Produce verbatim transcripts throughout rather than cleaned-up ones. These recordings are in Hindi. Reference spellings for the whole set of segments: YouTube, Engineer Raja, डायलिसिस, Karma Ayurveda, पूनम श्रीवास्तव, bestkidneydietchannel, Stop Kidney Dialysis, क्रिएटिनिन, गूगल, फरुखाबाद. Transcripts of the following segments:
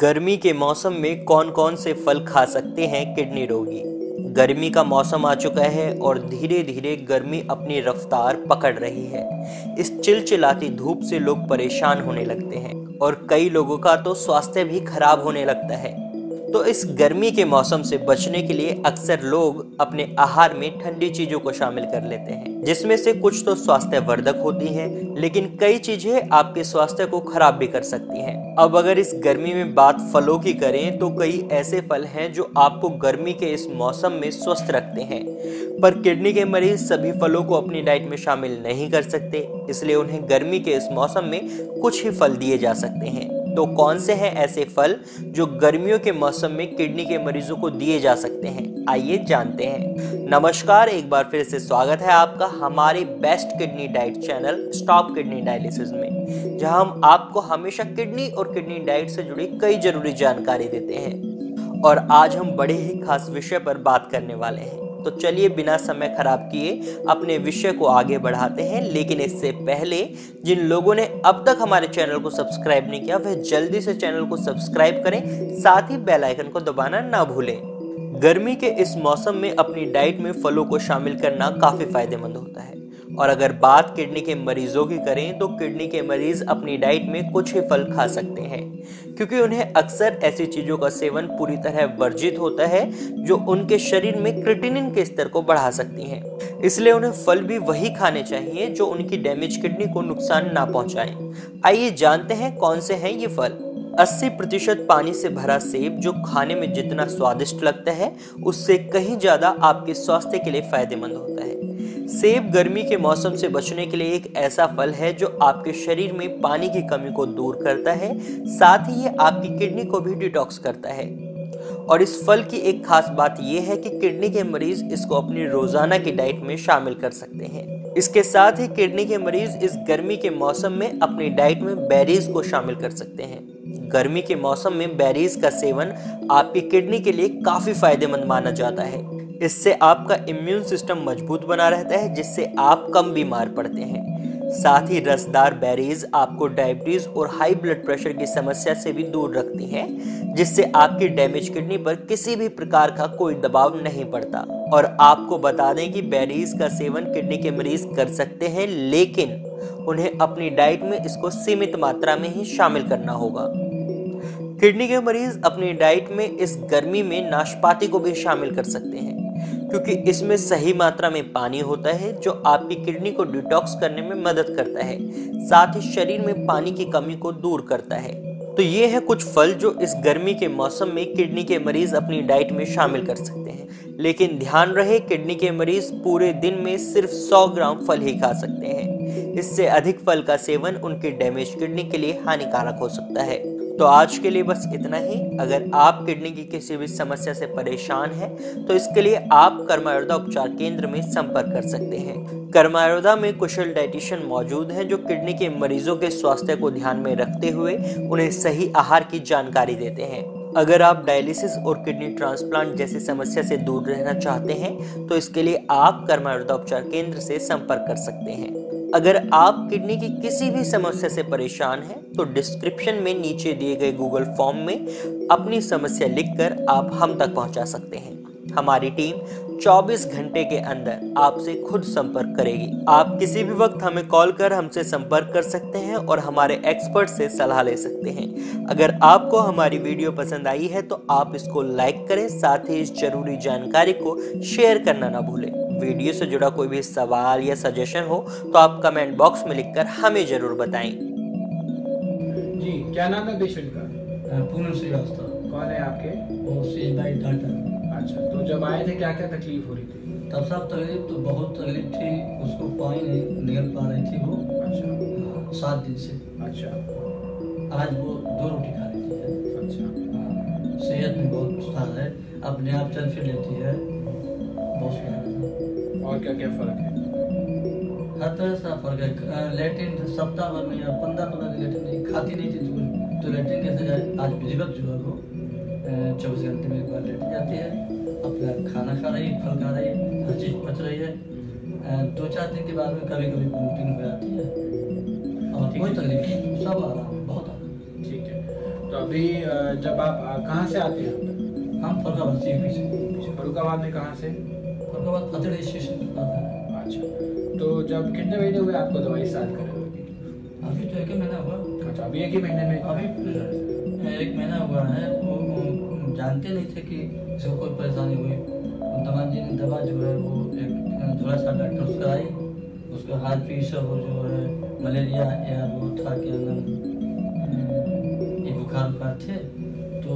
गर्मी के मौसम में कौन कौन से फल खा सकते हैं किडनी रोगी। गर्मी का मौसम आ चुका है और धीरे धीरे गर्मी अपनी रफ्तार पकड़ रही है। इस चिलचिलाती धूप से लोग परेशान होने लगते हैं और कई लोगों का तो स्वास्थ्य भी खराब होने लगता है। तो इस गर्मी के मौसम से बचने के लिए अक्सर लोग अपने आहार में ठंडी चीज़ों को शामिल कर लेते हैं, जिसमें से कुछ तो स्वास्थ्यवर्धक होती हैं, लेकिन कई चीज़ें आपके स्वास्थ्य को खराब भी कर सकती हैं। अब अगर इस गर्मी में बात फलों की करें तो कई ऐसे फल हैं जो आपको गर्मी के इस मौसम में स्वस्थ रखते हैं, पर किडनी के मरीज सभी फलों को अपनी डाइट में शामिल नहीं कर सकते, इसलिए उन्हें गर्मी के इस मौसम में कुछ ही फल दिए जा सकते हैं। तो कौन से हैं ऐसे फल जो गर्मियों के मौसम में किडनी के मरीजों को दिए जा सकते हैं, आइए जानते हैं। नमस्कार, एक बार फिर से स्वागत है आपका हमारे best kidney diet channel stop kidney डायलिसिस में, जहां हम आपको हमेशा किडनी और किडनी डाइट से जुड़ी कई जरूरी जानकारी देते हैं। और आज हम बड़े ही खास विषय पर बात करने वाले हैं, तो चलिए बिना समय खराब किए अपने विषय को आगे बढ़ाते हैं। लेकिन इससे पहले जिन लोगों ने अब तक हमारे चैनल को सब्सक्राइब नहीं किया, वह जल्दी से चैनल को सब्सक्राइब करें, साथ ही बेल आइकन को दबाना ना भूलें। गर्मी के इस मौसम में अपनी डाइट में फलों को शामिल करना काफी फायदेमंद होता है। और अगर बात किडनी के मरीजों की करें तो किडनी के मरीज अपनी डाइट में कुछ ही फल खा सकते हैं, क्योंकि उन्हें अक्सर ऐसी चीज़ों का सेवन पूरी तरह वर्जित होता है जो उनके शरीर में क्रिएटिनिन के स्तर को बढ़ा सकती हैं। इसलिए उन्हें फल भी वही खाने चाहिए जो उनकी डैमेज किडनी को नुकसान ना पहुंचाएं। आइए जानते हैं कौन से हैं ये फल। अस्सी प्रतिशत पानी से भरा सेब, जो खाने में जितना स्वादिष्ट लगता है उससे कहीं ज़्यादा आपके स्वास्थ्य के लिए फायदेमंद होता है। सेब गर्मी के मौसम से बचने के लिए एक ऐसा फल है जो आपके शरीर में पानी की कमी को दूर करता है, साथ ही ये आपकी किडनी को भी डिटॉक्स करता है। और इस फल की एक खास बात यह है कि किडनी के मरीज इसको अपनी रोजाना की डाइट में शामिल कर सकते हैं। इसके साथ ही किडनी के मरीज इस गर्मी के मौसम में अपनी डाइट में बेरीज को शामिल कर सकते हैं। गर्मी के मौसम में बेरीज का सेवन आपकी किडनी के लिए काफी फायदेमंद माना जाता है। इससे आपका इम्यून सिस्टम मजबूत बना रहता है, जिससे आप कम बीमार पड़ते हैं। साथ ही रसदार बेरीज आपको डायबिटीज और हाई ब्लड प्रेशर की समस्या से भी दूर रखती हैं, जिससे आपकी डैमेज किडनी पर किसी भी प्रकार का कोई दबाव नहीं पड़ता। और आपको बता दें कि बेरीज का सेवन किडनी के मरीज कर सकते हैं, लेकिन उन्हें अपनी डाइट में इसको सीमित मात्रा में ही शामिल करना होगा। किडनी के मरीज अपनी डाइट में इस गर्मी में नाशपाती को भी शामिल कर सकते हैं, क्योंकि इसमें सही मात्रा में पानी होता है जो आपकी किडनी को डिटॉक्स करने में मदद करता है, साथ ही शरीर में पानी की कमी को दूर करता है। तो ये है कुछ फल जो इस गर्मी के मौसम में किडनी के मरीज अपनी डाइट में शामिल कर सकते हैं। लेकिन ध्यान रहे, किडनी के मरीज पूरे दिन में सिर्फ सौ ग्राम फल ही खा सकते हैं। इससे अधिक फल का सेवन उनकी डैमेज किडनी के लिए हानिकारक हो सकता है। तो आज के लिए बस इतना ही। अगर आप किडनी की किसी भी समस्या से परेशान हैं तो इसके लिए आप कर्मा आयुर्वेदा उपचार केंद्र में संपर्क कर सकते हैं। कर्मा आयुर्वेदा में कुशल डाइटिशियन मौजूद हैं जो किडनी के मरीजों के स्वास्थ्य को ध्यान में रखते हुए उन्हें सही आहार की जानकारी देते हैं। अगर आप डायलिसिस और किडनी ट्रांसप्लांट जैसी समस्या से दूर रहना चाहते हैं तो इसके लिए आप कर्मा आयुर्वेदा उपचार केंद्र से संपर्क कर सकते हैं। अगर आप किडनी की किसी भी समस्या से परेशान हैं तो डिस्क्रिप्शन में नीचे दिए गए गूगल फॉर्म में अपनी समस्या लिखकर आप हम तक पहुंचा सकते हैं। हमारी टीम चौबीस घंटे के अंदर आपसे खुद संपर्क करेगी। आप किसी भी वक्त हमें कॉल कर हमसे संपर्क कर सकते हैं और हमारे एक्सपर्ट से सलाह ले सकते हैं। अगर आपको हमारी वीडियो पसंद आई है तो आप इसको लाइक करें, साथ ही इस जरूरी जानकारी को शेयर करना ना भूलें। वीडियो से जुड़ा कोई भी सवाल या सजेशन हो तो आप कमेंट बॉक्स में लिखकर हमें जरूर बताएं। जी, क्या नाम है पेशेंट का? पूनम श्रीवास्तव। कौन है आपके? अच्छा, तो जब आए थे क्या क्या तकलीफ हो रही थी? तब साहब तकलीफ तो बहुत तकलीफ थी, उसको पानी नहीं निकल पा रही थी वो। अच्छा, सात दिन से। अच्छा, आज वो दो रोटी खा रही थी। अच्छा, सेहत में बहुत सुधार है, अपने आप चल फिर लेती है। और क्या क्या फर्क है? हर तरह से फर्क है। लेटिन सप्ताह भर में या पंद्रह पंद्रह दिन लेटिन नहीं खाती नहीं थी कुछ, तो लेटिन कैसे जाए? आज विधिवत जो है वो चौबीस घंटे में एक बार लेट जाती है, अपना खाना खा रही है, फल खा रही है, हर चीज़ पच रही है। दो चार दिन के बाद में कभी कभी वोमिटिंग हो जाती है और कोई तकलीफ नहीं, सब आ रहा है, बहुत आ रहा है। ठीक है, तो अभी जब आप कहाँ से आते हैं? हम फरुखाबाद से हैं। फरुखाबाद में कहाँ से? फरुखाबाद पतड़े स्टेशन आता है। अच्छा, तो जब कितने महीने हुए आपको दवाई स्टार्ट करें? अभी तो एक ही महीना हुआ। अच्छा, अभी एक ही महीने में? अभी एक महीना हुआ है। वो जानते नहीं थे कि इसको कोई परेशानी हुई। दवा जी ने दवा जो है वो एक थोड़ा सा डॉक्टर उसका आई, उसका हाथ पी सब जो है मलेरिया या वो था कि ये बुखार बुखार थे, तो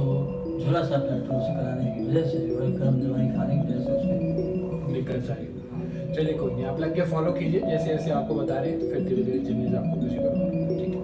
झोला सा डॉक्टर उसको कराने की वजह से जो है गर्म दवाई खाने की वजह से उसमें दिक्कत आई। चलिए कोई नहीं, आप लग के फॉलो कीजिए जैसे जैसे आपको बता रहे, तो फिर धीरे धीरे चीज़ आपको ठीक है।